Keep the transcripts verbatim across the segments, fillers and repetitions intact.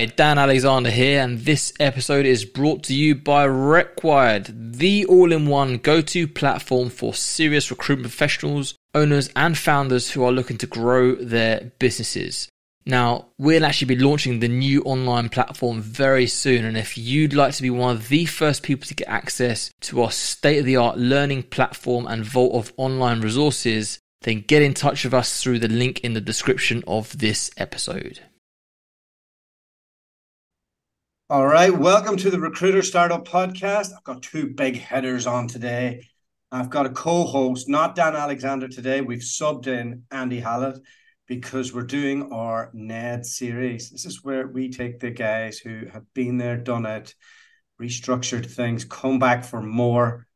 Hi, Dan Alexander here, and this episode is brought to you by RecWired, the all-in-one go-to platform for serious recruitment professionals, owners, and founders who are looking to grow their businesses. Now, we'll actually be launching the new online platform very soon, and if you'd like to be one of the first people to get access to our state-of-the-art learning platform and vault of online resources, then get in touch with us through the link in the description of this episode. All right, welcome to the Recruiter Startup Podcast. I've got two big headers on today. I've got a co-host, not Dan Alexander today. We've subbed in Andy Hallett because we're doing our N E D series. This is where we take the guys who have been there, done it, restructured things, come back for more.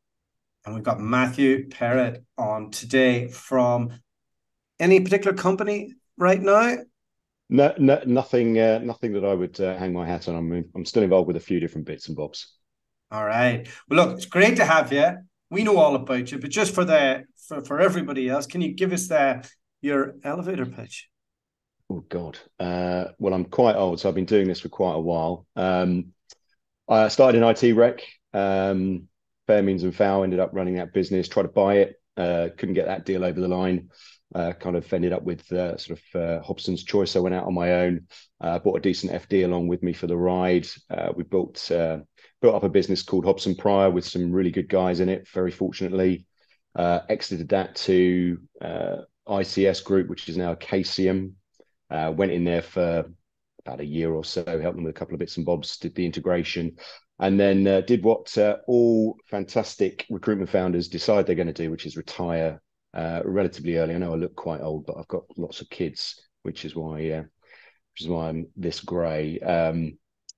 And we've got Matthew Perrett on today from any particular company right now? No, no, nothing. Uh, nothing that I would uh, hang my hat on. I'm, I'm still involved with a few different bits and bobs. All right. Well, look, it's great to have you. We know all about you, but just for the for, for everybody else, can you give us the, your elevator pitch? Oh God. Uh, well, I'm quite old, so I've been doing this for quite a while. Um, I started in I T rec. Um, Fair Means and Foul, ended up running that business. Tried to buy it. Uh, couldn't get that deal over the line. Uh, kind of ended up with uh, sort of uh, Hobson's Choice. I went out on my own, uh, bought a decent F D along with me for the ride. Uh, we built uh, built up a business called Hobson Prior with some really good guys in it, very fortunately. Uh, exited that to uh, I C S Group, which is now Acacium. Uh, went in there for about a year or so, helped them with a couple of bits and bobs, did the integration, and then uh, did what uh, all fantastic recruitment founders decide they're going to do, which is retire Uh, relatively early. I know I look quite old, but I've got lots of kids, which is why, uh, which is why I'm this grey. Um,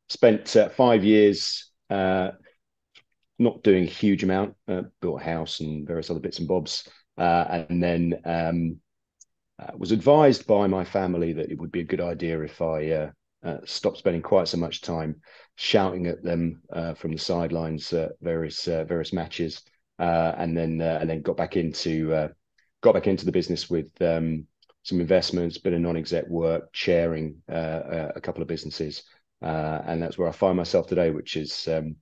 spent uh, five years uh, not doing a huge amount, uh, built a house and various other bits and bobs, uh, and then um, uh, was advised by my family that it would be a good idea if I uh, uh, stopped spending quite so much time shouting at them uh, from the sidelines at uh, various uh, various matches, uh, and then uh, and then got back into uh, Got back into the business with um, some investments, bit of non-exec work, chairing uh, a couple of businesses, uh, and that's where I find myself today, which is um,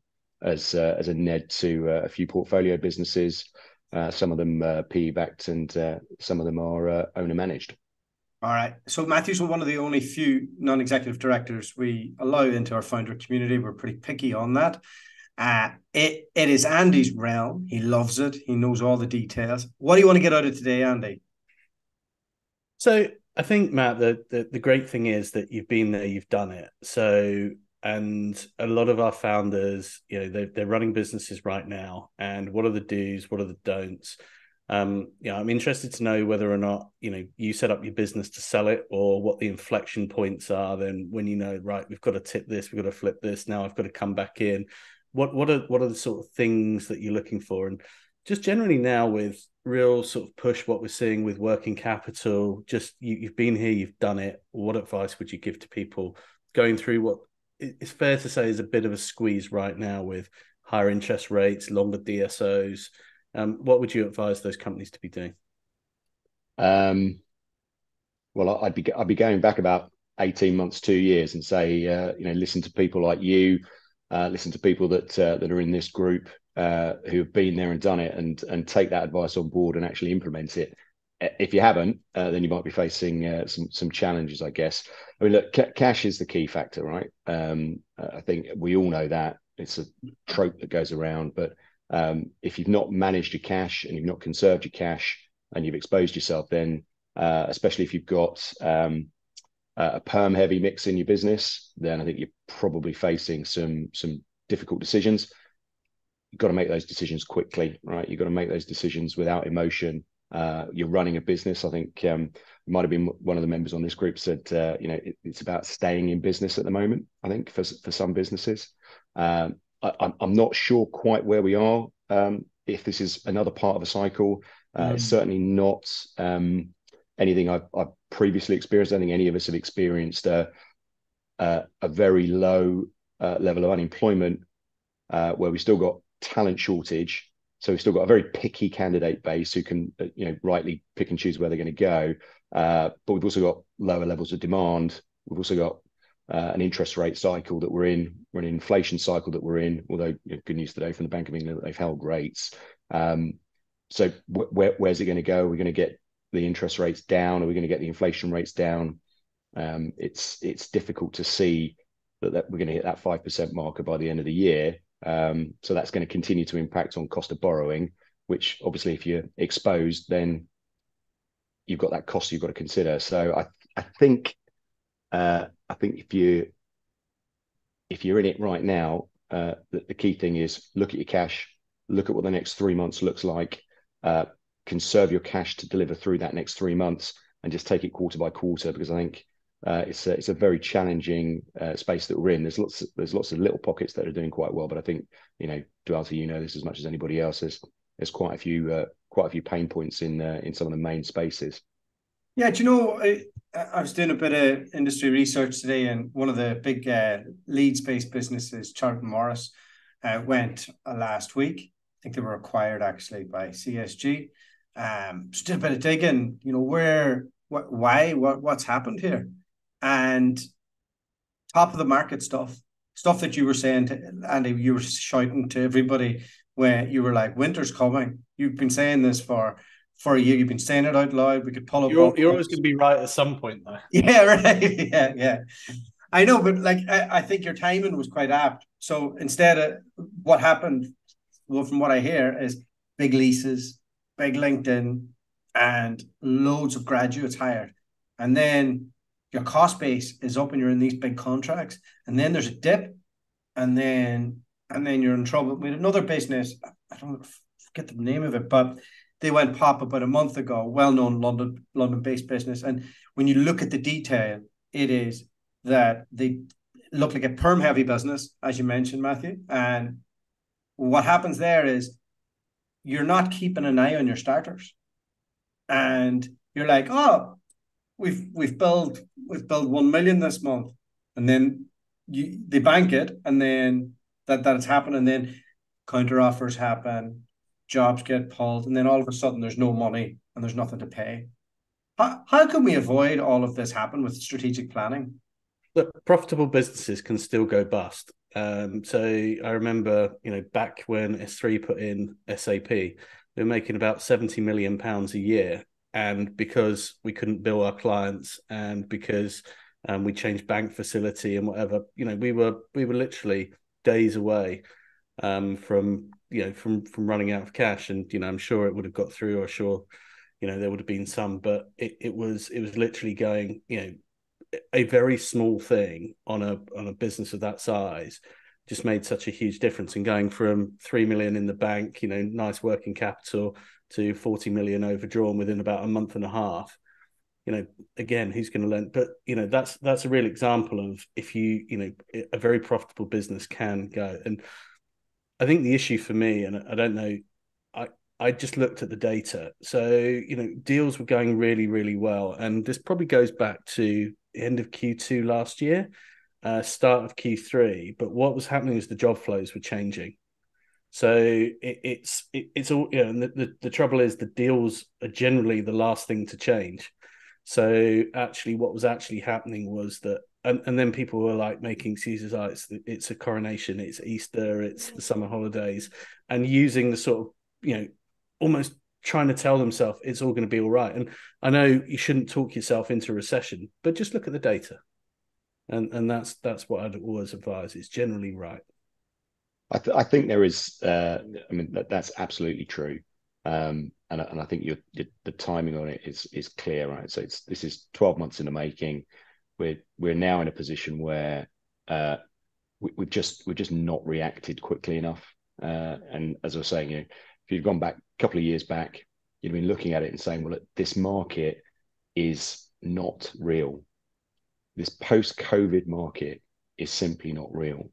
as uh, as a N E D to uh, a few portfolio businesses. Uh, some of them uh, P E backed, and uh, some of them are uh, owner managed. All right. So Matthew's one of the only few non-executive directors we allow into our founder community. We're pretty picky on that. Uh, it, it is Andy's realm. He loves it. He knows all the details. What do you want to get out of today, Andy? So I think, Matt, the, the, the great thing is that you've been there, you've done it. So, and a lot of our founders, you know, they're, they're running businesses right now. And what are the do's? What are the don'ts? Um, you know, I'm interested to know whether or not, you know, you set up your business to sell it, or what the inflection points are then when you know, right, we've got to tip this, we've got to flip this. Now I've got to come back in. What what are what are the sort of things that you're looking for? And just generally now with real sort of push, what we're seeing with working capital, just you, you've been here, you've done it. What advice would you give to people going through what it's fair to say is a bit of a squeeze right now with higher interest rates, longer D S Os? Um, what would you advise those companies to be doing? Um, well, I'd be I'd be going back about eighteen months, two years, and say uh, you know listen to people like you. Uh, listen to people that uh, that are in this group uh, who have been there and done it, and and take that advice on board and actually implement it. If you haven't, uh, then you might be facing uh, some some challenges, I guess. I mean, look, ca- cash is the key factor, right? Um, I think we all know that. It's a trope that goes around, but um, if you've not managed your cash and you've not conserved your cash and you've exposed yourself, then uh, especially if you've got um, Uh, a perm heavy mix in your business, then I think you're probably facing some some difficult decisions. You've got to make those decisions quickly, right? You've got to make those decisions without emotion. Uh, you're running a business. I think um, it might have been one of the members on this group said, uh, you know, it, it's about staying in business at the moment, I think, for for some businesses. Um, I, I'm not sure quite where we are, um, if this is another part of a cycle. Uh, mm. It's certainly not um, anything I've, I've previously experienced. I think any of us have experienced uh, uh, a very low uh, level of unemployment uh, where we've still got talent shortage. So we've still got a very picky candidate base who can, uh, you know, rightly pick and choose where they're going to go. Uh, but we've also got lower levels of demand. We've also got uh, an interest rate cycle that we're in, we're in an inflation cycle that we're in, although you know, good news today from the Bank of England that they've held rates. Um, so wh- where, where's it going to go? Are we going to get the interest rates down? Are we going to get the inflation rates down? Um, it's it's difficult to see that, that we're going to hit that five percent marker by the end of the year. Um, so that's going to continue to impact on cost of borrowing, which obviously if you're exposed, then you've got that cost you've got to consider. So I I think uh, I think if you if you're in it right now, uh, the, the key thing is look at your cash, look at what the next three months looks like, uh, conserve your cash to deliver through that next three months, and just take it quarter by quarter, because I think uh, it's a, it's a very challenging uh, space that we're in. There's lots of, there's lots of little pockets that are doing quite well, but I think you know, Duarte, you know this as much as anybody else. There's there's quite a few uh, quite a few pain points in uh, in some of the main spaces. Yeah, do you know, I, I was doing a bit of industry research today, and one of the big uh, Leeds-based businesses, Charlton Morris, uh, went uh, last week. I think they were acquired actually by C S G. Um, just did a bit of digging, you know, where, what, why, what, what's happened here, and top of the market stuff, stuff that you were saying, to, Andy, you were shouting to everybody when you were like, "Winter's coming." You've been saying this for. For a year, you've been saying it out loud. We could pull up. You're, you're always going to be right at some point, though. Yeah, right. Yeah, yeah. I know, but like, I, I think your timing was quite apt. So instead of what happened, well, from what I hear, is big leases, big LinkedIn, and loads of graduates hired. And then your cost base is up, and you're in these big contracts. And then there's a dip, and then and then you're in trouble with another business. I don't forget the name of it, but. They went pop about a month ago, well-known London, London-based business. And when you look at the detail, it is that they look like a perm-heavy business, as you mentioned, Matthew. And what happens there is you're not keeping an eye on your starters. And you're like, oh, we've we've billed we've billed one million this month. And then you they bank it, and then that that's happened, and then counter offers happen. Jobs get pulled, and then all of a sudden there's no money and there's nothing to pay. How, how can we avoid all of this happen with strategic planning? Look, profitable businesses can still go bust. Um, so I remember, you know, back when S three put in S A P, we were making about seventy million pounds a year. And because we couldn't bill our clients, and because um, we changed bank facility and whatever, you know, we were we were literally days away um, from... you know, from, from running out of cash. And, you know, I'm sure it would have got through, or sure, you know, there would have been some, but it, it was, it was literally going, you know, a very small thing on a, on a business of that size just made such a huge difference. And going from three million in the bank, you know, nice working capital, to forty million overdrawn within about a month and a half, you know, again, who's going to lend? But, you know, that's, that's a real example of if you, you know, a very profitable business can go. And I think the issue for me, and I don't know, I, I just looked at the data. So, you know, deals were going really, really well. And this probably goes back to the end of Q two last year, uh, start of Q three. But what was happening is the job flows were changing. So it, it's it, it's all, you know, and the, the, the trouble is the deals are generally the last thing to change. So actually what was actually happening was that, And, and then people were like making excuses, oh, it's, the, it's a coronation, it's Easter, it's the summer holidays, and using the sort of, you know, almost trying to tell themselves it's all going to be all right. And I know you shouldn't talk yourself into recession, but just look at the data. And and that's that's what I'd always advise. It's generally right. I, th- I think there is, uh, I mean, that, that's absolutely true. Um, and, and I think you're, you're, the timing on it is is clear, right? So it's this is twelve months in the making. We're we're now in a position where uh, we, we've just we've just not reacted quickly enough. Uh, and as I was saying, you know, if you've gone back a couple of years back, you'd have been looking at it and saying, well, this market is not real. This post-COVID market is simply not real.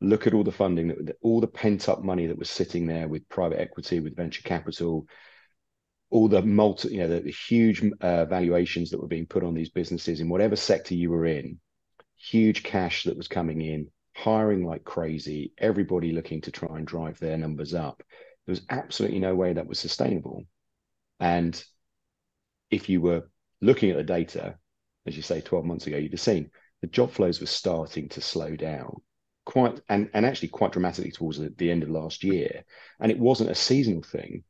Look at all the funding, that all the pent-up money that was sitting there with private equity, with venture capital. All the multi, you know, the, the huge uh, valuations that were being put on these businesses in whatever sector you were in, huge cash that was coming in, hiring like crazy, everybody looking to try and drive their numbers up. There was absolutely no way that was sustainable. And if you were looking at the data, as you say, twelve months ago, you'd have seen the job flows were starting to slow down quite and, and actually quite dramatically towards the, the end of last year. And it wasn't a seasonal thing.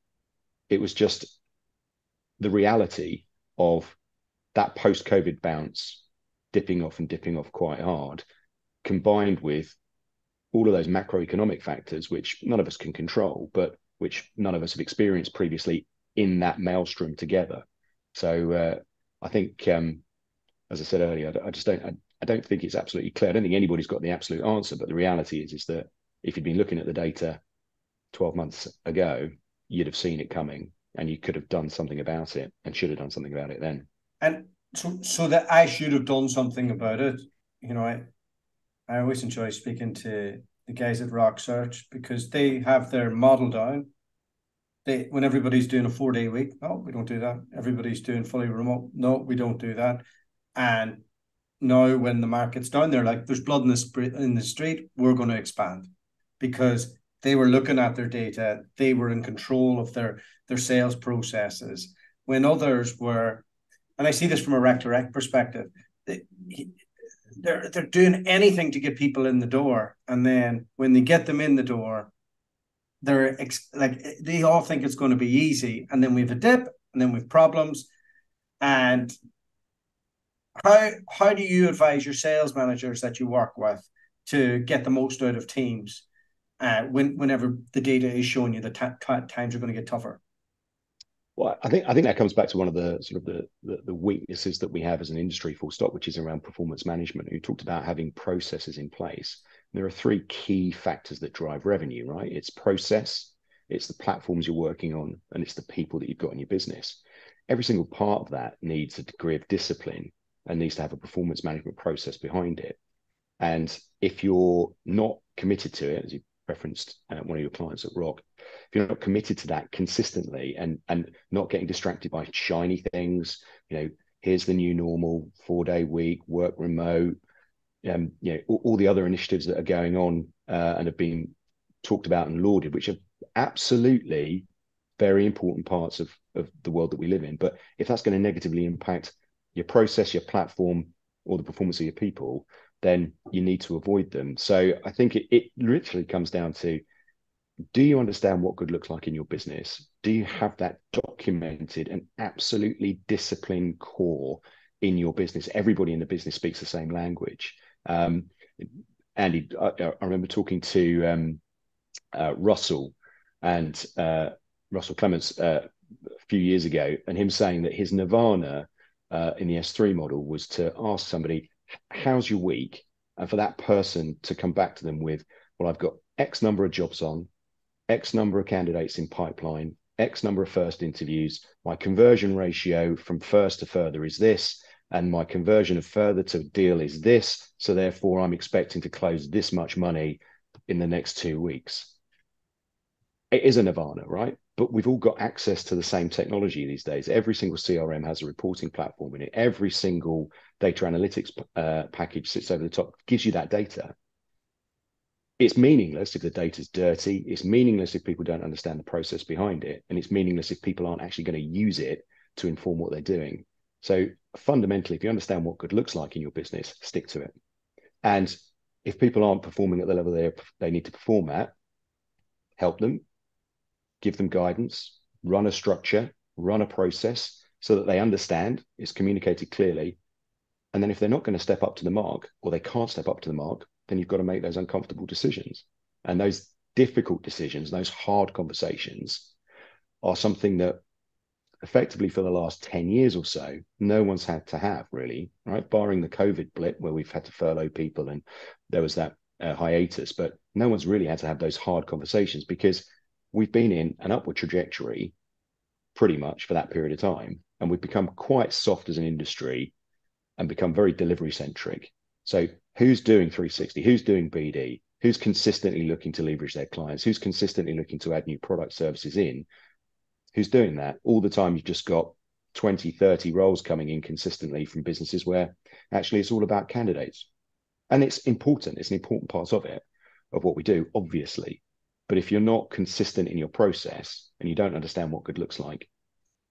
It was just the reality of that post-COVID bounce dipping off and dipping off quite hard, combined with all of those macroeconomic factors, which none of us can control, but which none of us have experienced previously in that maelstrom together. So uh, I think, um, as I said earlier, I, I just don't, I, I don't think it's absolutely clear. I don't think anybody's got the absolute answer, but the reality is, is that if you'd been looking at the data twelve months ago, you'd have seen it coming and you could have done something about it and should have done something about it then. And so, so that I should have done something about it. You know, I, I always enjoy speaking to the guys at Rock Search because they have their model down. They, when everybody's doing a four-day week, no, we don't do that. Everybody's doing fully remote. No, we don't do that. And now when the market's down, they're like, there's blood in the, in the street, we're going to expand. Because they were looking at their data. They were in control of their, their sales processes. When others were, and I see this from a rec-to-rec perspective, they, he, They're they're doing anything to get people in the door, and then when they get them in the door, they're ex- like they all think it's going to be easy, and then we have a dip, and then we have problems. And how how do you advise your sales managers that you work with to get the most out of teams uh, when whenever the data is showing you that t- t- times are going to get tougher? Well, I think I think that comes back to one of the sort of the, the, the weaknesses that we have as an industry, full stop, which is around performance management. You talked about having processes in place. There are three key factors that drive revenue, right? It's process, it's the platforms you're working on, and it's the people that you've got in your business. Every single part of that needs a degree of discipline and needs to have a performance management process behind it. And if you're not committed to it, as you referenced uh, one of your clients at Rock, if you're not committed to that consistently and and not getting distracted by shiny things, you know, here's the new normal, four-day week, work remote, um, you know, all, all the other initiatives that are going on uh, and have been talked about and lauded, which are absolutely very important parts of, of the world that we live in. But if that's going to negatively impact your process, your platform, or the performance of your people, then you need to avoid them. So I think it, it literally comes down to, do you understand what good looks like in your business? Do you have that documented and absolutely disciplined core in your business? Everybody in the business speaks the same language. Um, Andy, I, I remember talking to um, uh, Russell and uh, Russell Clements uh, a few years ago, and him saying that his nirvana uh, in the S three model was to ask somebody, how's your week? And for that person to come back to them with, well, I've got X number of jobs on, X number of candidates in pipeline, X number of first interviews, my conversion ratio from first to further is this, and my conversion of further to deal is this, so therefore I'm expecting to close this much money in the next two weeks. It is a nirvana, right? But we've all got access to the same technology these days. Every single C R M has a reporting platform in it. Every single data analytics uh, package sits over the top, gives you that data. It's meaningless if the data's dirty. It's meaningless if people don't understand the process behind it. And it's meaningless if people aren't actually going to use it to inform what they're doing. So fundamentally, if you understand what good looks like in your business, stick to it. And if people aren't performing at the level they, they need to perform at, help them, give them guidance, run a structure, run a process so that they understand, it's communicated clearly. And then if they're not going to step up to the mark, or they can't step up to the mark, then you've got to make those uncomfortable decisions. And those difficult decisions, those hard conversations are something that effectively for the last ten years or so, no one's had to have really, right? Barring the COVID blip where we've had to furlough people and there was that uh, hiatus, but no one's really had to have those hard conversations because we've been in an upward trajectory pretty much for that period of time. And we've become quite soft as an industry and become very delivery centric. So who's doing three sixty? Who's doing B D? Who's consistently looking to leverage their clients? Who's consistently looking to add new product services in? Who's doing that? All the time you've just got twenty, thirty roles coming in consistently from businesses where actually it's all about candidates. And it's important. It's an important part of it, of what we do, obviously. But if you're not consistent in your process and you don't understand what good looks like,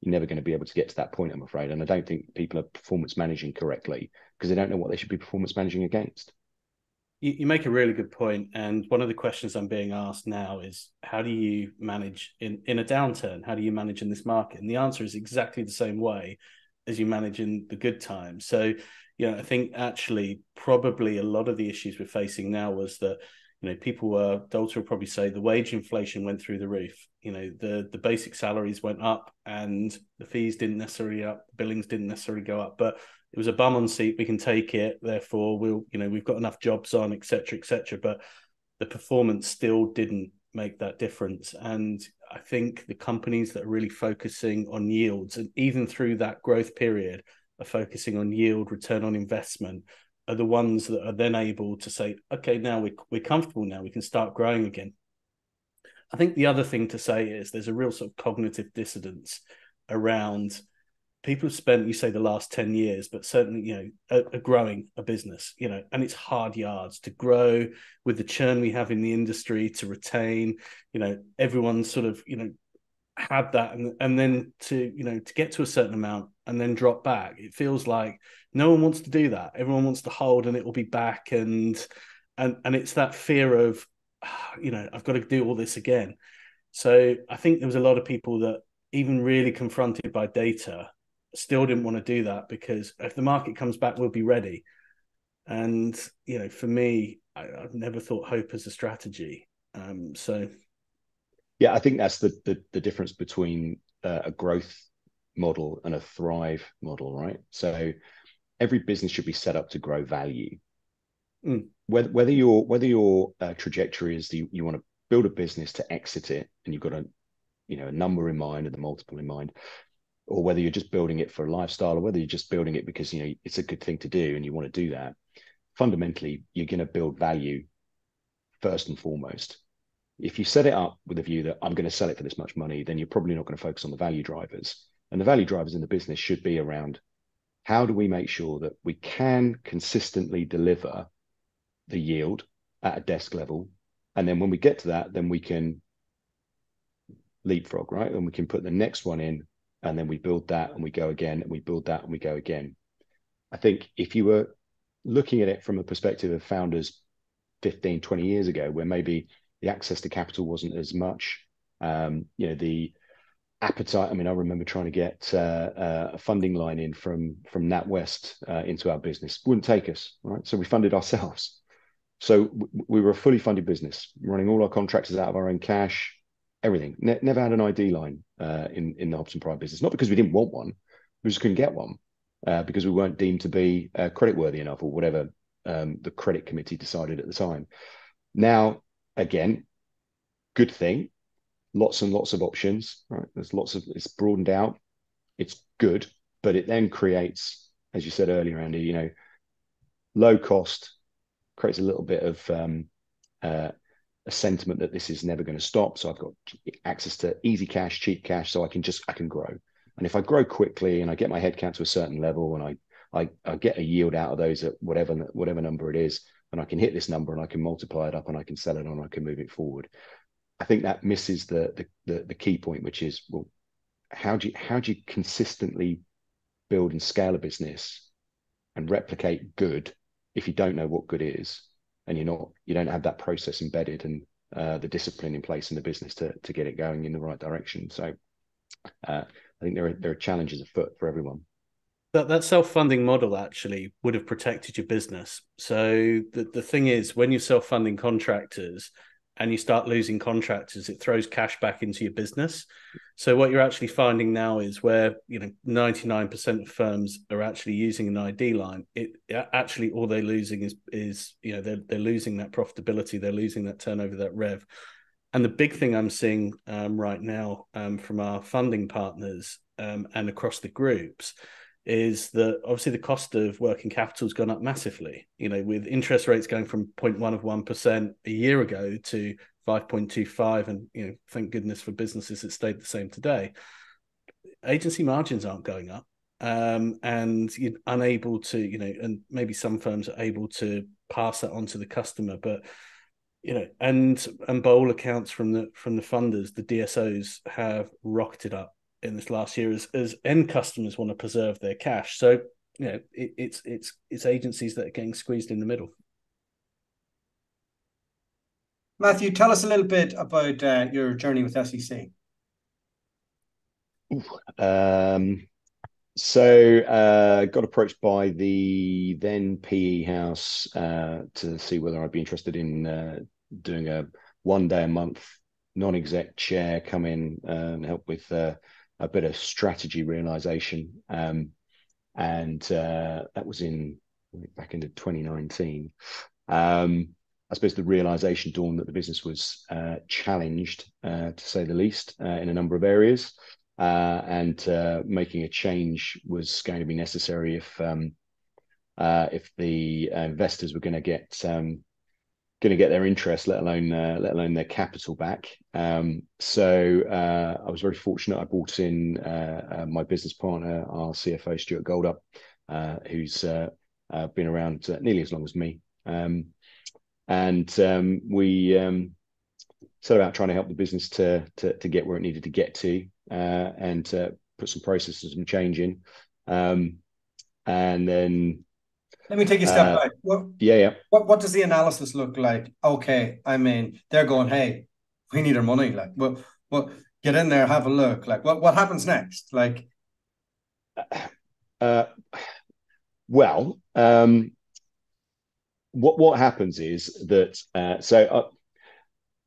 you're never going to be able to get to that point, I'm afraid. And I don't think people are performance managing correctly because they don't know what they should be performance managing against. You, you make a really good point. And one of the questions I'm being asked now is, how do you manage in, in a downturn? How do you manage in this market? And the answer is exactly the same way as you manage in the good times. So, you know, I think actually probably a lot of the issues we're facing now was that, you know, people were, Delta will probably say the wage inflation went through the roof. You know, the, the basic salaries went up and the fees didn't necessarily up, billings didn't necessarily go up, but it was a bum on seat. We can take it. Therefore, we'll, you know, we've got enough jobs on, et cetera, et cetera. But the performance still didn't make that difference. And I think the companies that are really focusing on yields, and even through that growth period are focusing on yield, return on investment, are the ones that are then able to say, okay, now we're, we're comfortable now, we can start growing again. I think the other thing to say is there's a real sort of cognitive dissonance around people have spent, you say, the last ten years, but certainly, you know, are, are growing a business, you know, and it's hard yards to grow with the churn we have in the industry, to retain, you know, everyone sort of, you know, had that and, and then to, you know, to get to a certain amount and then drop back. It feels like no one wants to do that. Everyone wants to hold and it will be back. And, and, and it's that fear of, you know, I've got to do all this again. So I think there was a lot of people that even really confronted by data still didn't want to do that because if the market comes back, we'll be ready. And, you know, for me, I, I've never thought hope as a strategy. Um, so Yeah, I think that's the the, the difference between uh, a growth model and a thrive model, right? So every business should be set up to grow value. Mm. Whether whether your whether your uh, trajectory is the, you want to build a business to exit it, and you've got a you know a number in mind and a multiple in mind, or whether you're just building it for a lifestyle, or whether you're just building it because you know it's a good thing to do and you want to do that. Fundamentally, you're going to build value first and foremost. If you set it up with a view that I'm going to sell it for this much money, then you're probably not going to focus on the value drivers. And the value drivers in the business should be around how do we make sure that we can consistently deliver the yield at a desk level. And then when we get to that, then we can leapfrog, right? And we can put the next one in and then we build that and we go again and we build that and we go again. I think if you were looking at it from a perspective of founders fifteen, twenty years ago, where maybe the access to capital wasn't as much, um, you know, the appetite. I mean, I remember trying to get uh, uh, a funding line in from, from NatWest uh, into our business. Wouldn't take us, right? So we funded ourselves. So w- we were a fully funded business, running all our contractors out of our own cash, everything. Ne- never had an I D line uh, in, in the Hobson Prior business, not because we didn't want one, we just couldn't get one uh, because we weren't deemed to be uh, creditworthy enough or whatever um, the credit committee decided at the time. Now, again, good thing, lots and lots of options, right? There's lots of, it's broadened out, it's good, but it then creates, as you said earlier, Andy, you know, low cost, creates a little bit of um, uh, a sentiment that this is never going to stop. So I've got access to easy cash, cheap cash, so I can just, I can grow. And if I grow quickly and I get my head count to a certain level and I, I, I get a yield out of those at whatever, whatever number it is, and I can hit this number and I can multiply it up and I can sell it on, and I can move it forward. I think that misses the, the the the key point, which is, well, how do you how do you consistently build and scale a business and replicate good if you don't know what good is and you're not you don't have that process embedded and uh, the discipline in place in the business to to get it going in the right direction. So uh, I think there are there are challenges afoot for everyone. That, that self-funding model actually would have protected your business. So the, the thing is, when you're self-funding contractors and you start losing contractors, it throws cash back into your business. So what you're actually finding now is where, you know, ninety-nine percent of firms are actually using an I D line. It actually, all they're losing is, is you know, they're, they're losing that profitability. They're losing that turnover, that rev. And the big thing I'm seeing um, right now um, from our funding partners um, and across the groups is that obviously the cost of working capital has gone up massively, you know, with interest rates going from zero point one of one percent a year ago to five point two five. And, you know, thank goodness for businesses that stayed the same today. Agency margins aren't going up um, and you're unable to, you know, and maybe some firms are able to pass that on to the customer, but, you know, and, and bowl accounts from the, from the funders, the D S Os have rocketed up. in this last year as, as end customers want to preserve their cash. So, you know, it, it's it's it's agencies that are getting squeezed in the middle. Matthew, tell us a little bit about uh, your journey with S E C. Um, so uh, got approached by the then P E house uh, to see whether I'd be interested in uh, doing a one day a month non-exec chair, come in and help with uh, a bit of strategy realization. Um, and uh, that was in back into twenty nineteen. Um, I suppose the realization dawned that the business was uh, challenged, uh, to say the least, uh, in a number of areas. Uh, and uh, making a change was going to be necessary if um, uh, if the investors were going to get um, going to get their interest, let alone uh, let alone their capital back. Um, so uh, I was very fortunate. I brought in uh, uh, my business partner, our C F O Stuart Goldup, uh, who's uh, uh, been around uh, nearly as long as me, um, and um, we um, set about trying to help the business to to, to get where it needed to get to. Uh, and uh, put some processes and change in, um, and then let me take a step uh, back. What, yeah, yeah. What what does the analysis look like? Okay, I mean they're going, hey, we need our money. Like, well, well, get in there, have a look. Like, what what happens next? Like, uh, well, um, what what happens is that uh, so. Uh,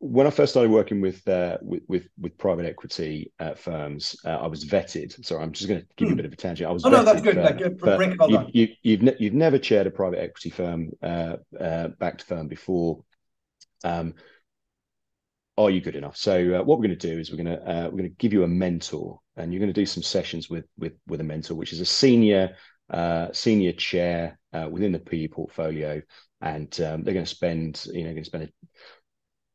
When I first started working with uh, with, with with private equity uh, firms, uh, I was vetted. Sorry, I'm just going to give you a bit of a tangent. I was. Oh no, that's good. For, like, uh, break it all down. You, you, you've ne- you've never chaired a private equity firm uh, uh, backed firm before. Um, are you good enough? So uh, what we're going to do is we're going to uh, we're going to give you a mentor, and you're going to do some sessions with with with a mentor, which is a senior uh, senior chair uh, within the P E portfolio, and um, they're going to spend you know going to spend. A,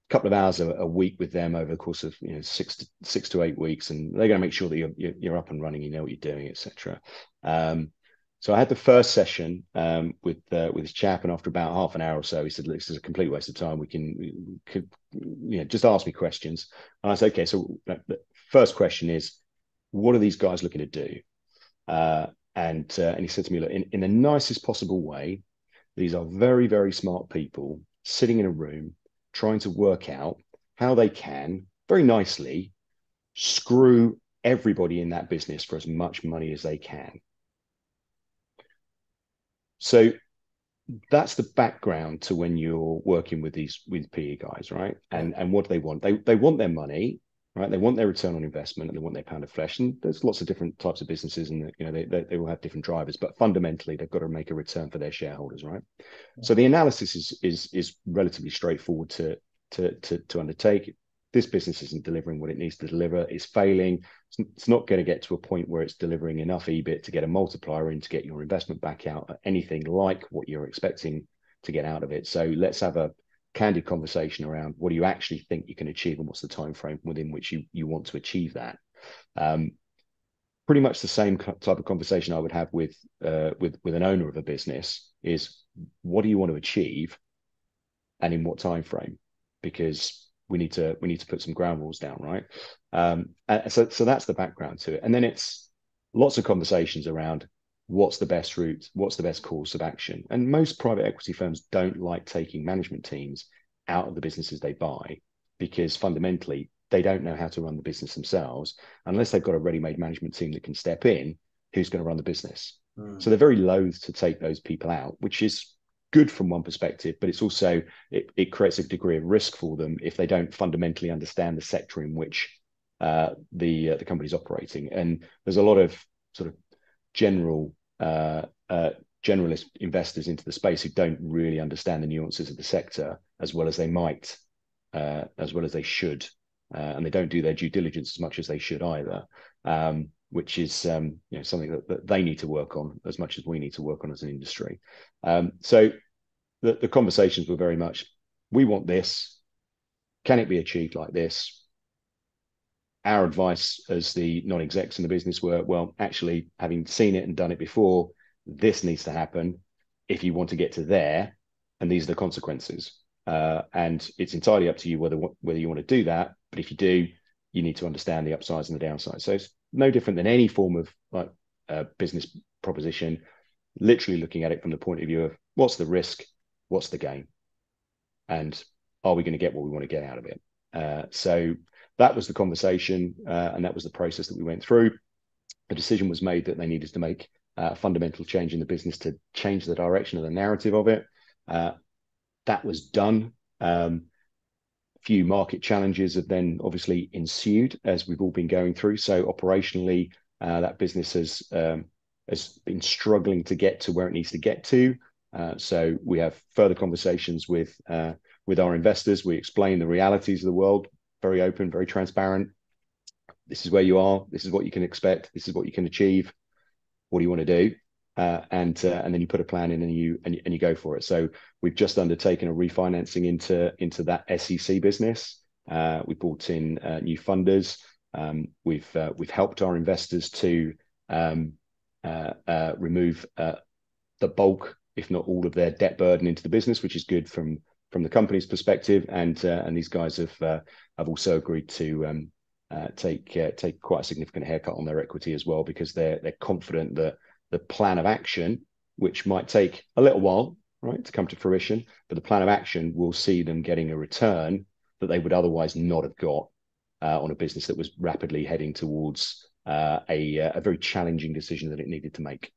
couple of hours a, a week with them over the course of you know six to six to eight weeks, and they're going to make sure that you're you're, you're up and running, you know what you're doing, et cetera. Um, so I had the first session um, with uh, with this chap, and after about half an hour or so, he said, "Look, this is a complete waste of time. We can, we could, you know, just ask me questions." And I said, "Okay, so the first question is, what are these guys looking to do?" Uh, and uh, and he said to me, "Look, in, in the nicest possible way, these are very very smart people sitting in a room." Trying to work out how they can very nicely screw everybody in that business for as much money as they can. So that's the background to when you're working with these with P E guys, right? And and what do they want? They they want their money, right? They want their return on investment and they want their pound of flesh. And there's lots of different types of businesses, and you know they they, they will have different drivers, but fundamentally they've got to make a return for their shareholders, right? Yeah. So the analysis is is is relatively straightforward to to to to undertake. This business isn't delivering what it needs to deliver. It's failing. It's, it's not going to get to a point where it's delivering enough EBIT to get a multiplier in to get your investment back out at anything like what you're expecting to get out of it. So let's have a candid conversation around what do you actually think you can achieve and what's the time frame within which you you want to achieve that. Um pretty much the same type of conversation I would have with uh with with an owner of a business is what do you want to achieve and in what time frame, because we need to we need to put some ground rules down, right? Um and so so that's the background to it, and then it's lots of conversations around what's the best route, what's the best course of action. And most private equity firms don't like taking management teams out of the businesses they buy, because fundamentally they don't know how to run the business themselves unless they've got a ready-made management team that can step in who's going to run the business. Mm. So they're very loath to take those people out, which is good from one perspective, but it's also, it, it creates a degree of risk for them if they don't fundamentally understand the sector in which uh, the, uh, the company's operating. And there's a lot of sort of general uh, uh, generalist investors into the space who don't really understand the nuances of the sector as well as they might, uh, as well as they should, uh, and they don't do their due diligence as much as they should either, um, which is um, you know something that, that they need to work on as much as we need to work on as an industry. Um, so the, the conversations were very much, we want this, can it be achieved like this? Our advice as the non-execs in the business were, well, actually, having seen it and done it before, this needs to happen if you want to get to there, and these are the consequences. Uh, and it's entirely up to you whether whether you want to do that. But if you do, you need to understand the upsides and the downsides. So it's no different than any form of like uh, business proposition, literally looking at it from the point of view of what's the risk, what's the gain, and are we going to get what we want to get out of it? Uh, so that was the conversation, uh, and that was the process that we went through. The decision was made that they needed to make uh, a fundamental change in the business to change the direction of the narrative of it. Uh, that was done. Um, few market challenges have then obviously ensued as we've all been going through. So operationally, uh, that business has um, has been struggling to get to where it needs to get to. Uh, so we have further conversations with uh, with our investors. We explain the realities of the world, very open, very transparent. This is where you are. This is what you can expect. This is what you can achieve. What do you want to do? Uh, and uh, and then you put a plan in and you, and you and you go for it. So we've just undertaken a refinancing into into that S E C business. Uh, we brought in uh, new funders. Um, we've uh, we've helped our investors to um, uh, uh, remove uh, the bulk, if not all, of their debt burden into the business, which is good from from the company's perspective. And uh, and these guys have uh, have also agreed to um, uh, take uh, take quite a significant haircut on their equity as well, because they're they're confident that the plan of action, which might take a little while, right, to come to fruition, but the plan of action will see them getting a return that they would otherwise not have got uh, on a business that was rapidly heading towards uh, a, a very challenging decision that it needed to make.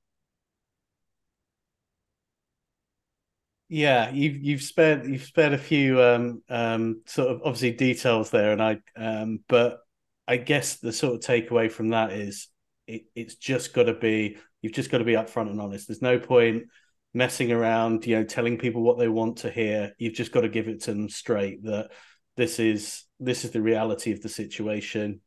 Yeah, you've you've spared you've spared a few um, um, sort of obviously details there, and I um, but I guess the sort of takeaway from that is it, it's just got to be. You've just got to be upfront and honest. There's no point messing around, you know, telling people what they want to hear. You've just got to give it to them straight that this is this is the reality of the situation.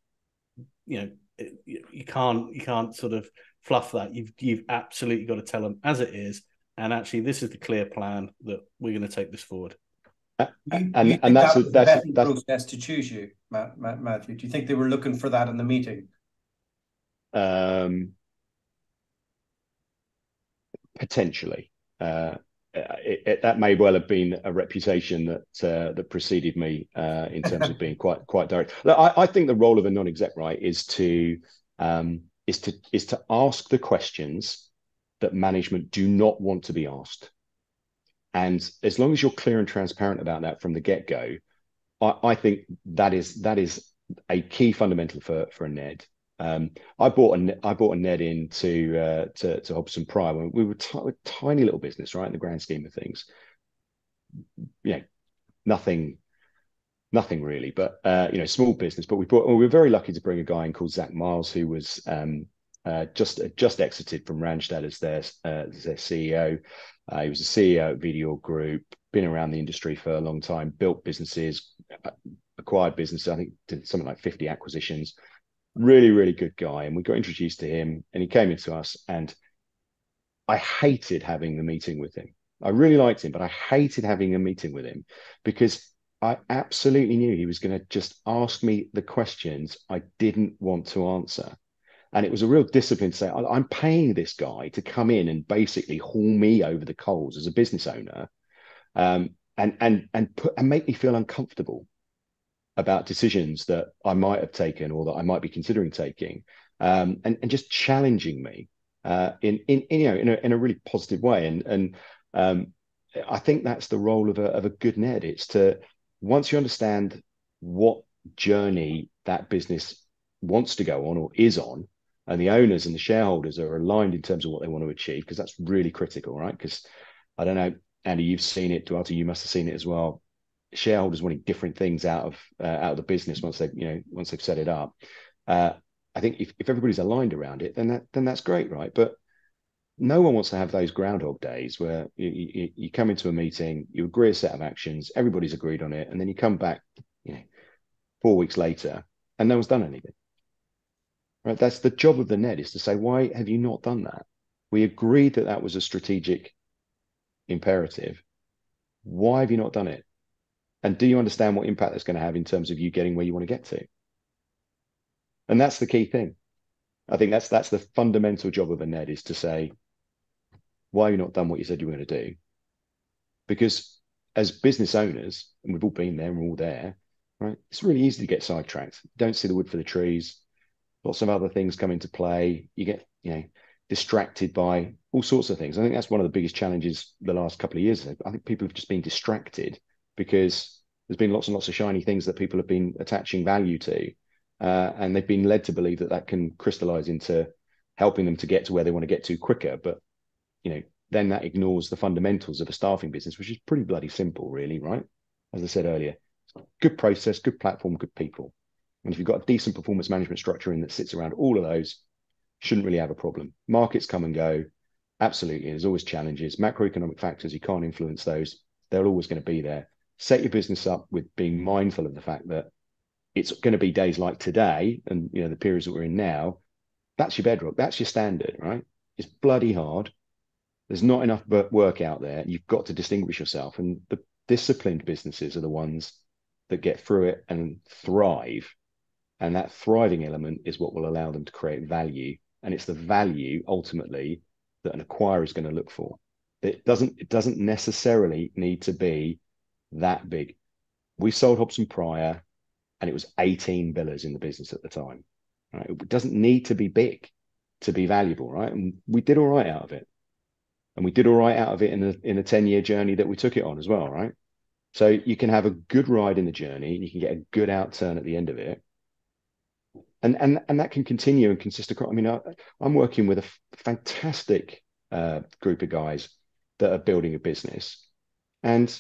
You know, it, you can't you can't sort of fluff that. You've you've absolutely got to tell them as it is. And actually, this is the clear plan that we're going to take this forward. Uh, and and, and that's that a, that's the that's, process to choose you, Matt, Matt, Matthew. Do you think they were looking for that in the meeting? Um. Potentially, uh, it, it, that may well have been a reputation that uh, that preceded me uh, in terms of being quite quite direct. Look, I, I think the role of a non-exec, right, is to um, is to is to ask the questions that management do not want to be asked, and as long as you're clear and transparent about that from the get-go, I, I think that is that is a key fundamental for for a N E D. Um, I bought a I bought a N E D in to, uh, to to Hobson Prior when we were t- a tiny little business, right, in the grand scheme of things. You know, nothing, nothing really, but uh, you know, small business. But we brought well, we were very lucky to bring a guy in called Zach Miles, who was um, uh, just uh, just exited from Randstad as their uh, as their C E O. Uh, he was the C E O at Video Group, been around the industry for a long time, built businesses, acquired businesses. I think did something like fifty acquisitions. Really, really good guy. And we got introduced to him and he came into us, and I hated having the meeting with him. I really liked him, but I hated having a meeting with him because I absolutely knew he was going to just ask me the questions I didn't want to answer. And it was a real discipline to say, I'm paying this guy to come in and basically haul me over the coals as a business owner um, and, and, and, put, and make me feel uncomfortable about decisions that I might have taken or that I might be considering taking, um, and and just challenging me uh, in, in in you know in a in a really positive way. And and um, I think that's the role of a of a good N E D. It's to, once you understand what journey that business wants to go on or is on, and the owners and the shareholders are aligned in terms of what they want to achieve, because that's really critical, right? Because I don't know, Andy, you've seen it, Duarte, you must have seen it as well. Shareholders wanting different things out of uh, out of the business once they you know once they've set it up. Uh, I think if, if everybody's aligned around it, then that then that's great, right? But no one wants to have those groundhog days where you, you, you come into a meeting, you agree a set of actions, everybody's agreed on it, and then you come back, you know, four weeks later, and no one's done anything. Right? That's the job of the N E D, is to say, why have you not done that? We agreed that that was a strategic imperative. Why have you not done it? And do you understand what impact that's going to have in terms of you getting where you want to get to? And that's the key thing. I think that's that's the fundamental job of a N E D, is to say, why have you not done what you said you were going to do? Because as business owners, and we've all been there, we're all there, right? It's really easy to get sidetracked. Don't see the wood for the trees. lots of other things come into play. You get, you know, distracted by all sorts of things. I think that's one of the biggest challenges the last couple of years. I think people have just been distracted because there's been lots and lots of shiny things that people have been attaching value to. Uh, and they've been led to believe that that can crystallize into helping them to get to where they want to get to quicker. But, you know, then that ignores the fundamentals of a staffing business, which is pretty bloody simple, really, right? As I said earlier, good process, good platform, good people. And if you've got a decent performance management structure in that sits around all of those, shouldn't really have a problem. Markets come and go. Absolutely. There's always challenges, macroeconomic factors. You can't influence those. They're always going to be there. Set your business up with being mindful of the fact that it's going to be days like today. And, you know, the periods that we're in now, that's your bedrock. That's your standard, right? It's bloody hard. There's not enough work out there. You've got to distinguish yourself. And the disciplined businesses are the ones that get through it and thrive. And that thriving element is what will allow them to create value. And it's the value ultimately that an acquirer is going to look for. It doesn't, it doesn't necessarily need to be that big. We sold Hobson Prior and it was eighteen billers in the business at the time. Right? It doesn't need to be big to be valuable, right? And we did all right out of it. And we did all right out of it in a, in a ten-year journey that we took it on as well, right? So you can have a good ride in the journey and you can get a good outturn at the end of it. And, and and that can continue and consist across. I mean, I, I'm working with a f- fantastic uh, group of guys that are building a business, and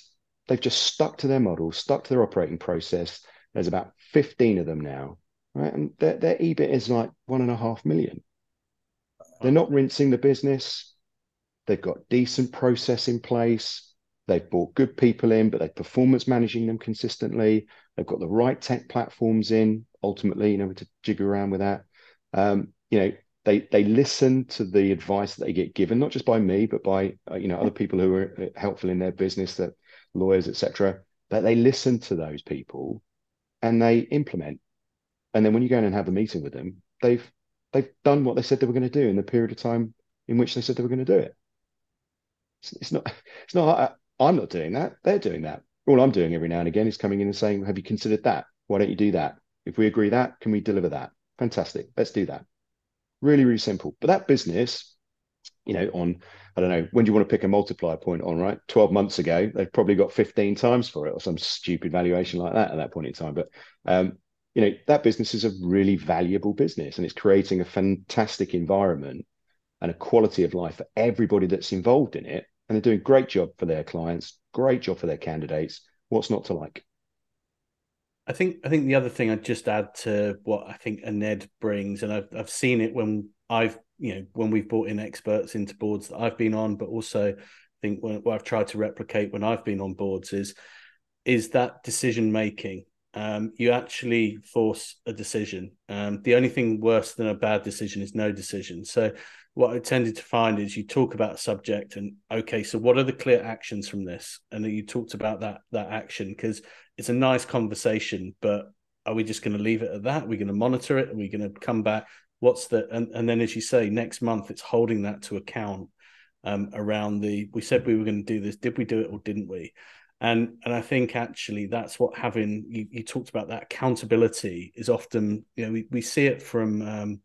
they've just stuck to their model, stuck to their operating process. There's about fifteen of them now, right? And their, their E B I T is like one and a half million. They're not rinsing the business. They've got decent process in place. They've brought good people in, but they're performance managing them consistently. They've got the right tech platforms in. Ultimately, you know, to jig around with that, um, you know, they they listen to the advice that they get given, not just by me, but by uh, you know, other people who are helpful in their business, that lawyers, et cetera. But they listen to those people and they implement. And then when you go in and have a meeting with them, they've they've done what they said they were going to do in the period of time in which they said they were going to do it. It's, it's not it's not like I'm not doing that. They're doing that. All I'm doing every now and again is coming in and saying, "Have you considered that? Why don't you do that? If we agree that, can we deliver that? Fantastic. Let's do that." Really, really simple. But that business, you know, on, I don't know, when do you want to pick a multiplier point on, right? twelve months ago, they've probably got fifteen times for it or some stupid valuation like that at that point in time. But, um, you know, that business is a really valuable business and it's creating a fantastic environment and a quality of life for everybody that's involved in it. And they're doing a great job for their clients, great job for their candidates. What's not to like? I think I think the other thing I'd just add to what I think a N E D brings, and I've I've seen it when I've you know when we've brought in experts into boards that I've been on, but also I think what I've tried to replicate when I've been on boards is is that decision making. Um, you actually force a decision. Um, the only thing worse than a bad decision is no decision. So what I tended to find is you talk about a subject and, okay, so what are the clear actions from this? And then you talked about that that action because it's a nice conversation, but are we just going to leave it at that? We're going to monitor it. Are we going to come back? What's the, and, and then as you say, next month, it's holding that to account um, around the, we said we were going to do this. Did we do it or didn't we? And and I think actually that's what having, you, you talked about that accountability is often, you know, we, we see it from um,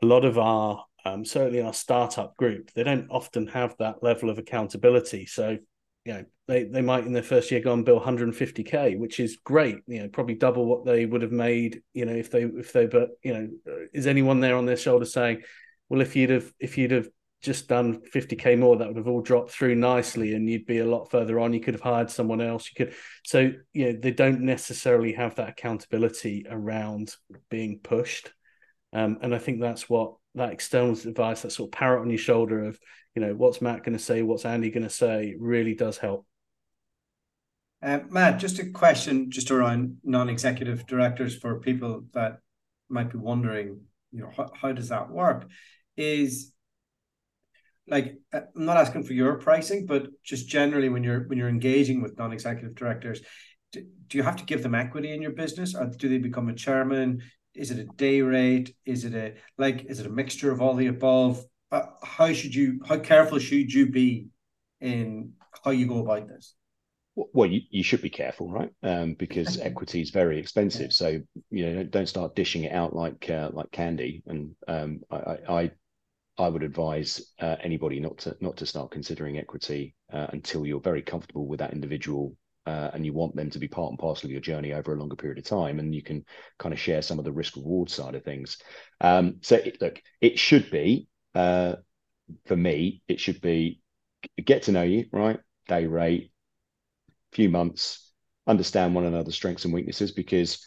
a lot of our, um, certainly our startup group, they don't often have that level of accountability. So, you know, they, they might in their first year go and bill one hundred fifty K, which is great, you know, probably double what they would have made, you know, if they, if they, but, you know, is anyone there on their shoulder saying, well, if you'd have, if you'd have, just done fifty K more, that would have all dropped through nicely and you'd be a lot further on. You could have hired someone else. You could, so, you know, they don't necessarily have that accountability around being pushed. Um, and I think that's what that external advice, that sort of parrot on your shoulder of, you know, what's Matt going to say? What's Andy going to say? Really does help. Uh, Matt, just a question just around non-executive directors for people that might be wondering, you know, how, how does that work? Is, like, I'm not asking for your pricing, but just generally when you're when you're engaging with non-executive directors, do, do you have to give them equity in your business, or do they become a chairman? Is it a day rate? Is it a like? Is it a mixture of all the above? Uh, how should you? How careful should you be in how you go about this? Well, you, you should be careful, right? Um, because equity is very expensive. So, you know, don't start dishing it out like uh, like candy. And um, I, I I would advise uh, anybody not to not to start considering equity uh, until you're very comfortable with that individual, uh, and you want them to be part and parcel of your journey over a longer period of time, and you can kind of share some of the risk reward side of things. Um, so, it, look, it should be uh, for me, it should be get to know you, right? Day rate, few months, understand one another's strengths and weaknesses, because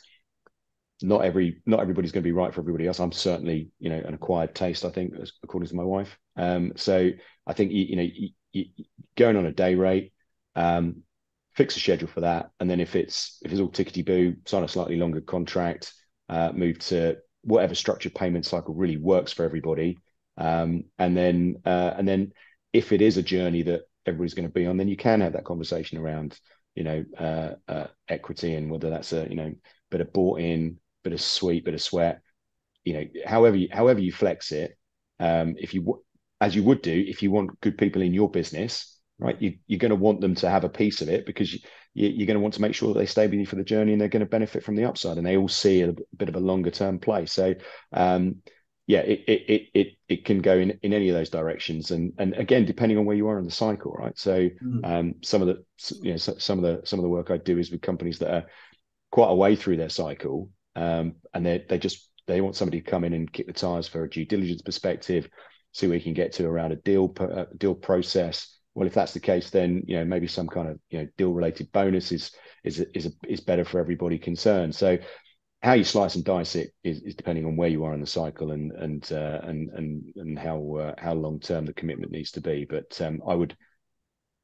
not every not everybody's going to be right for everybody else. I'm certainly, you know, an acquired taste, I think, according to my wife. Um, so I think, you, you know, you, you, going on a day rate, um, fix a schedule for that. And then if it's, if it's all tickety-boo, sign a slightly longer contract, uh, move to whatever structured payment cycle really works for everybody. Um, and then, uh, and then if it is a journey that everybody's going to be on, then you can have that conversation around, you know, uh, uh, equity, and whether that's a, you know, bit of bought in, bit of sweat, bit of sweat, you know, however you, however you flex it. Um, if you, as you would do, if you want good people in your business, right, you, you're going to want them to have a piece of it, because you, you're going to want to make sure that they stay with you for the journey and they're going to benefit from the upside, and they all see a bit of a longer term play. So, um, yeah, it it it it can go in, in any of those directions, and and again, depending on where you are in the cycle, right? So um, some of the you know some of the some of the work I do is with companies that are quite a way through their cycle, um, and they they just they want somebody to come in and kick the tires for a due diligence perspective, see where you can get to around a deal per, uh, deal process. Well, if that's the case, then you know maybe some kind of you know deal related bonus is is is a, is better for everybody concerned. So. How you slice and dice it is, is depending on where you are in the cycle, and and uh, and and and how uh, how long term the commitment needs to be. But um, I would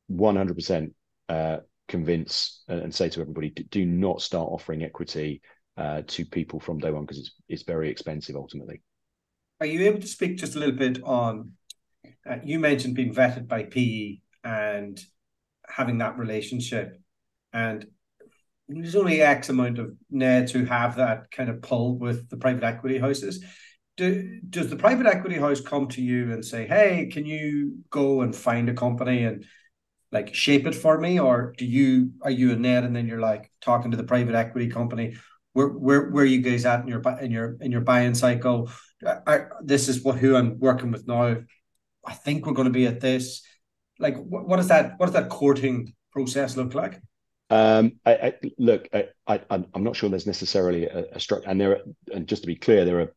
one hundred percent uh, convince and say to everybody: do not start offering equity uh, to people from day one, because it's it's very expensive ultimately. Are you able to speak just a little bit on? Uh, you mentioned being vetted by P E and having that relationship, and. There's only X amount of N E Ds who have that kind of pull with the private equity houses. Do, does the private equity house come to you and say, hey, can you go and find a company and like shape it for me? Or do you, are you a N E D and then you're like talking to the private equity company? Where, where, where are you guys at in your, in your, in your buy-in cycle? I, this is what, who I'm working with now. I think we're going to be at this. Like, what, what is that? What does that courting process look like? Um, I, I, look, I, I, I'm not sure there's necessarily a, a structure, and there, are, and just to be clear, there are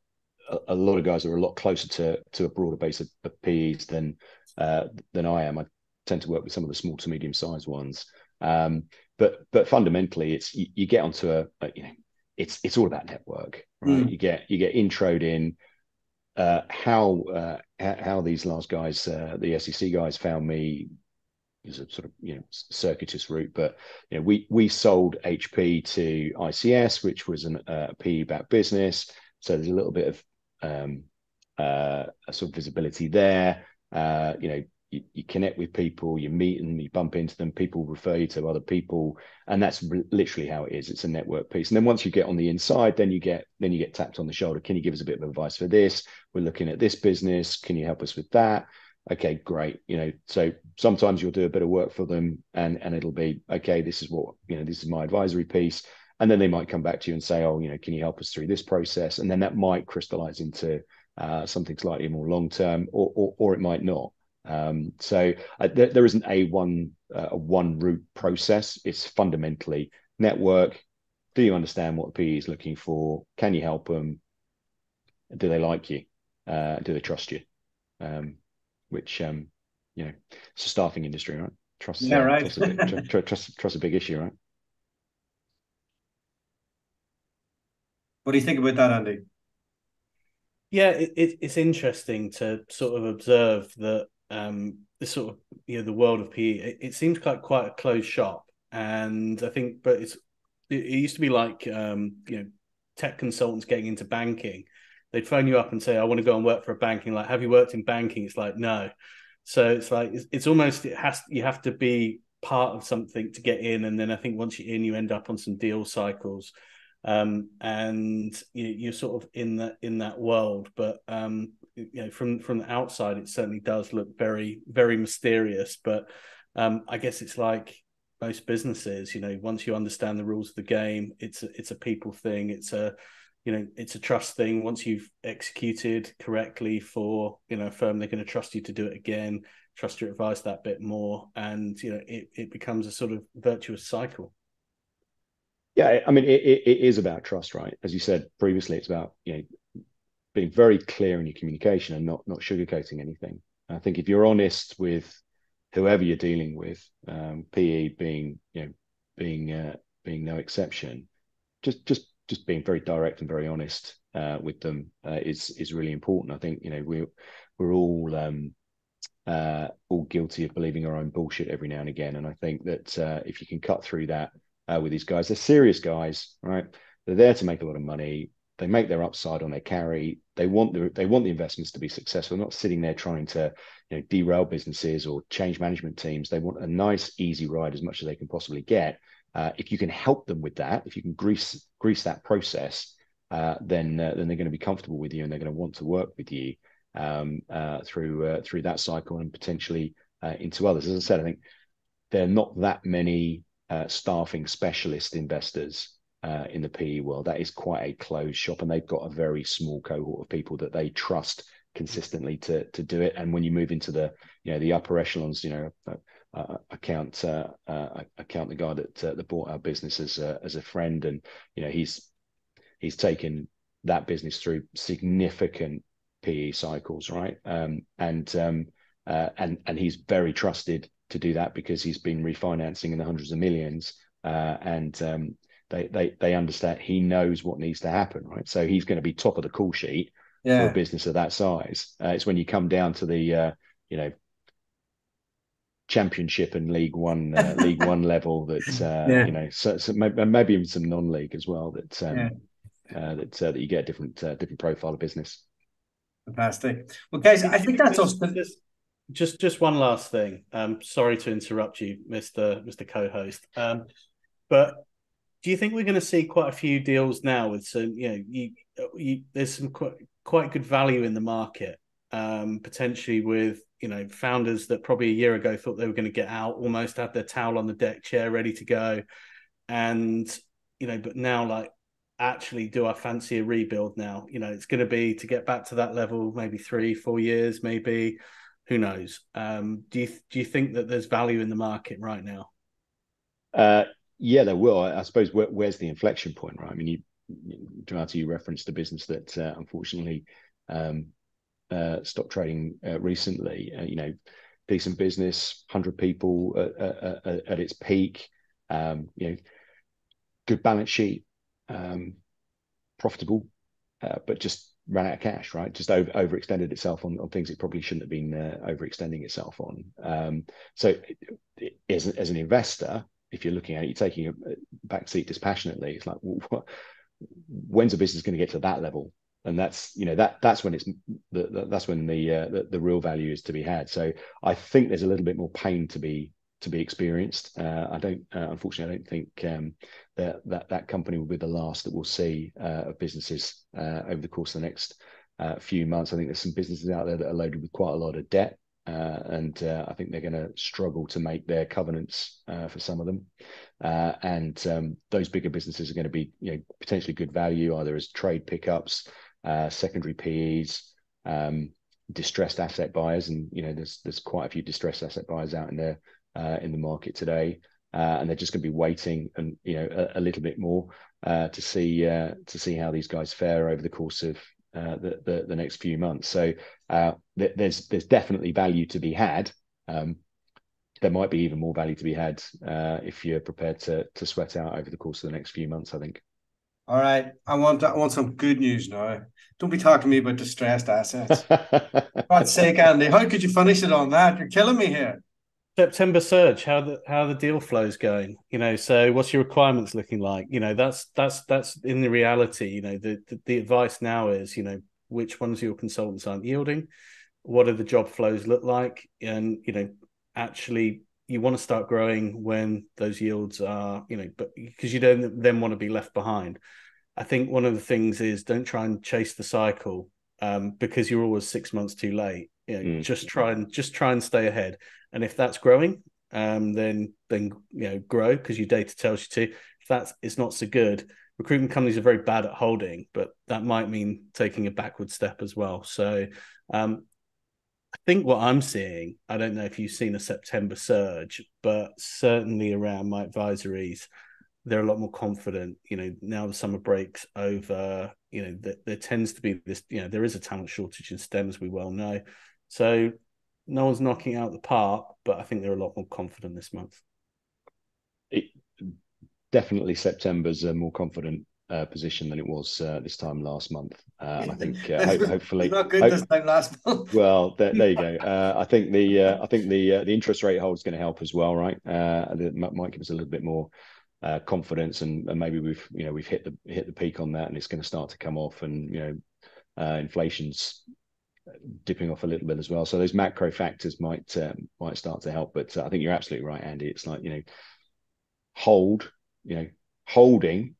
a, a lot of guys that are a lot closer to to a broader base of, of P Es than uh, than I am. I tend to work with some of the small to medium sized ones, um, but but fundamentally, it's you, you get onto a, a, you know, it's it's all about network, right? Mm. You get you get introed in. Uh, how uh, how these last guys, uh, the S E C guys, found me. Is a sort of you know circuitous route, but you know we we sold H P to I C S, which was an uh, P E backed business. So there's a little bit of um, uh, a sort of visibility there. Uh, you know, you, you connect with people, you meet them, you bump into them, people refer you to other people, and that's re- literally how it is. It's a network piece, and then once you get on the inside, then you get then you get tapped on the shoulder. Can you give us a bit of advice for this? We're looking at this business. Can you help us with that? Okay, great. You know, so sometimes you'll do a bit of work for them, and and it'll be okay. This is what you know. This is my advisory piece, and then they might come back to you and say, oh, you know, can you help us through this process? And then that might crystallize into uh, something slightly more long term, or, or or it might not. Um, so I, there, there isn't a one uh, a one route process. It's fundamentally network. Do you understand what P E is looking for? Can you help them? Do they like you? Uh, do they trust you? Um, Which um, you know, it's a staffing industry, right? Trust, yeah, right. trust, a big, trust, trust, trust a big issue, right? What do you think about that, Andy? Yeah, it, it, it's interesting to sort of observe that um, the sort of you know the world of P E. It, it seems like quite a closed shop, and I think, but it's it, it used to be like um, you know tech consultants getting into banking. They'd phone you up and say, I want to go and work for a banking. Like, have you worked in banking? It's like, no. So it's like, it's, it's almost, it has, you have to be part of something to get in. And then I think once you're in, you end up on some deal cycles. Um, and you, you're sort of in that, in that world. But, um, you know, from, from the outside, it certainly does look very, very mysterious. But um, I guess it's like, most businesses, you know, once you understand the rules of the game, it's a, it's a people thing. It's a, you know, it's a trust thing. Once you've executed correctly for, you know, a firm, they're going to trust you to do it again, trust your advice that bit more. And, you know, it, it becomes a sort of virtuous cycle. Yeah, I mean, it, it, it is about trust, right? As you said previously, it's about, you know, being very clear in your communication and not not sugarcoating anything. I think if you're honest with whoever you're dealing with, um, P E being, you know, being uh, being no exception, just just just being very direct and very honest uh, with them uh, is is really important. I think, you know, we we're all um, uh, all guilty of believing our own bullshit every now and again, and I think that uh, if you can cut through that uh, with these guys, they're serious guys, right? They're there to make a lot of money. They make their upside on their carry. They want the they want the investments to be successful. They're not sitting there trying to, you know, derail businesses or change management teams. They want a nice, easy ride as much as they can possibly get. Uh, if you can help them with that, if you can grease grease that process, uh, then uh, then they're going to be comfortable with you and they're going to want to work with you um, uh, through uh, through that cycle and potentially uh, into others. As I said, I think there are not that many uh, staffing specialist investors Uh, in the P E world. That is quite a closed shop, and they've got a very small cohort of people that they trust consistently to to do it. And when you move into the, you know, the upper echelons, you know, uh, uh, I count uh, uh, I count the guy that uh, that bought our business as a, as a friend, and you know he's he's taken that business through significant P E cycles, right? Um, and um, uh, and and he's very trusted to do that because he's been refinancing in the hundreds of millions, uh, and um, They they they understand. He knows what needs to happen, right? So he's going to be top of the call sheet yeah. for a business of that size. Uh, it's when you come down to the uh, you know championship and League One uh, League One level that uh, yeah. you know, so, so maybe, maybe even some non-league as well that um, yeah. uh, that uh, that you get a different uh, different profile of business. Fantastic. Well, guys, I think that's all. Just just, just one last thing. Um, sorry to interrupt you, Mister Mister Co-host, um, but. Do you think we're going to see quite a few deals now with some, you know, you, you, there's some quite, quite good value in the market, um, potentially with, you know, founders that probably a year ago thought they were going to get out, almost had their towel on the deck chair ready to go. And, you know, but now like, actually, do I fancy a rebuild now? You know, it's going to be to get back to that level, maybe three, four years, maybe, who knows? Um, do you, do you think that there's value in the market right now? Uh Yeah, there will. I suppose where, where's the inflection point, right? I mean, you, Jamata, you referenced a business that uh, unfortunately um, uh, stopped trading uh, recently. Uh, you know, decent business, one hundred people uh, uh, at its peak. Um, you know, good balance sheet, um, profitable, uh, but just ran out of cash, right? Just over overextended itself on, on things it probably shouldn't have been uh, overextending itself on. Um, so, it, it, as, as an investor, if you're looking at it, you're taking a backseat dispassionately. It's like, well, what, when's a business going to get to that level? And that's, you know, that that's when it's the, the, that's when the, uh, the the real value is to be had. So I think there's a little bit more pain to be to be experienced. Uh, I don't, uh, unfortunately, I don't think um, that that that company will be the last that we'll see uh, of businesses uh, over the course of the next uh, few months. I think there's some businesses out there that are loaded with quite a lot of debt. Uh, and uh, I think they're going to struggle to make their covenants uh, for some of them. Uh, and um, those bigger businesses are going to be, you know, potentially good value, either as trade pickups, uh, secondary P Es, um, distressed asset buyers. And, you know, there's there's quite a few distressed asset buyers out in the, uh, in the market today. Uh, and they're just going to be waiting and, you know, a, a little bit more uh, to see uh, to see how these guys fare over the course of Uh, the, the the next few months. So uh, th- there's there's definitely value to be had. Um, there might be even more value to be had uh, if you're prepared to to sweat out over the course of the next few months, I think. All right, I want I want some good news now. Don't be talking to me about distressed assets. For God's sake, Andy, how could you finish it on that? You're killing me here. September surge. How the how the deal flow's going? You know, so what's your requirements looking like? You know, that's that's that's in the reality. You know, the the, the advice now is, you know, which ones of your consultants aren't yielding? What do the job flows look like? And you know, actually, you want to start growing when those yields are, you know, but because you don't then want to be left behind. I think one of the things is don't try and chase the cycle um, because you're always six months too late. You know, mm. Just try and just try and stay ahead. And if that's growing, um, then then you know grow because your data tells you to. If that's it's not so good, recruitment companies are very bad at holding, but that might mean taking a backward step as well. So um, I think what I'm seeing, I don't know if you've seen a September surge, but certainly around my advisories, they're a lot more confident. You know, now the summer break's over, you know, th- there tends to be this, you know, there is a talent shortage in STEM, as we well know. So no one's knocking out the park, but I think they're a lot more confident this month. It, definitely September's a more confident uh, position than it was uh, this time last month. Uh, and I think uh, ho- hopefully... not good hope- this time last month. Well, there, there you go. Uh, I think the uh, I think the uh, the interest rate hold is going to help as well, right? Uh, that might give us a little bit more Uh, confidence, and, and maybe we've you know we've hit the hit the peak on that, and it's going to start to come off, and you know uh, inflation's dipping off a little bit as well. So those macro factors might uh, might start to help. But uh, I think you're absolutely right, Andy. It's like you know hold, you know holding,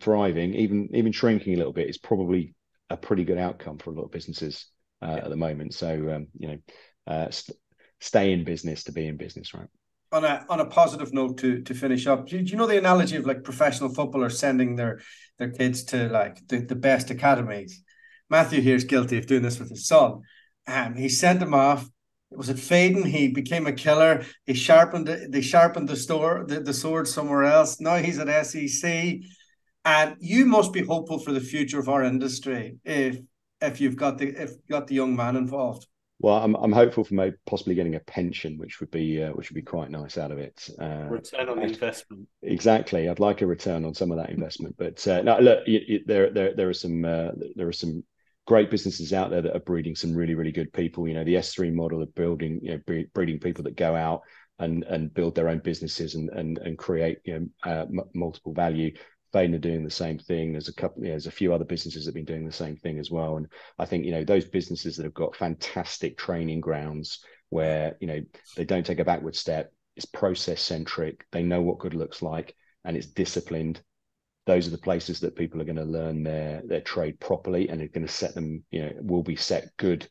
thriving, even even shrinking a little bit is probably a pretty good outcome for a lot of businesses uh, yeah. at the moment. So um, you know uh, st- stay in business to be in business, right? On a on a positive note to to finish up, do you know the analogy of like professional footballers sending their their kids to like the, the best academies? Matthew here is guilty of doing this with his son. Um, he sent him off. Was it Faden? He became a killer. He sharpened they sharpened the store the, the sword somewhere else. Now he's at S E C, and you must be hopeful for the future of our industry if if you've got the if you've got the young man involved. Well, I'm I'm hopeful for maybe possibly getting a pension, which would be uh, which would be quite nice out of it. Uh, return on investment. Exactly, I'd like a return on some of that investment. But uh, no, look, you, you, there there there are some uh, there are some great businesses out there that are breeding some really really good people. You know, the S three model of building you know breeding people that go out and and build their own businesses and and and create you know uh, m- multiple value. Bain are doing the same thing. There's a couple, you know, there's a few other businesses that have been doing the same thing as well. And I think, you know, those businesses that have got fantastic training grounds where, you know, they don't take a backward step, it's process centric, they know what good looks like, and it's disciplined. Those are the places that people are going to learn their, their trade properly, and are going to set them, you know, will be set good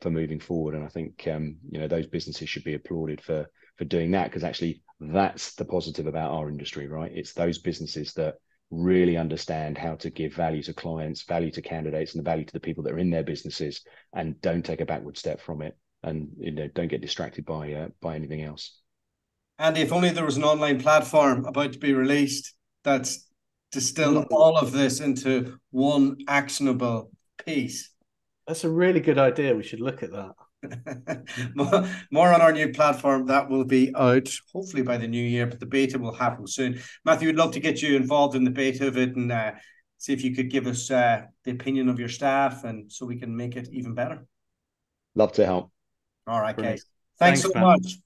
for moving forward. And I think, um, you know, those businesses should be applauded for, for doing that, because actually that's the positive about our industry, right? It's those businesses that really understand how to give value to clients, value to candidates, and the value to the people that are in their businesses, and don't take a backward step from it, and you know don't get distracted by uh, by anything else. Andy, if only there was an online platform about to be released that's distilled all of this into one actionable piece. That's a really good idea. We should look at that. more, more on our new platform that will be out hopefully by the new year, but the beta will happen soon. Matthew, we'd love to get you involved in the beta of it, and uh, see if you could give us uh, the opinion of your staff, and so we can make it even better. Love to help. All right, guys. Thanks, Thanks so man. much.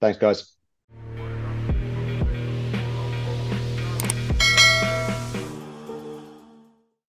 Thanks, guys.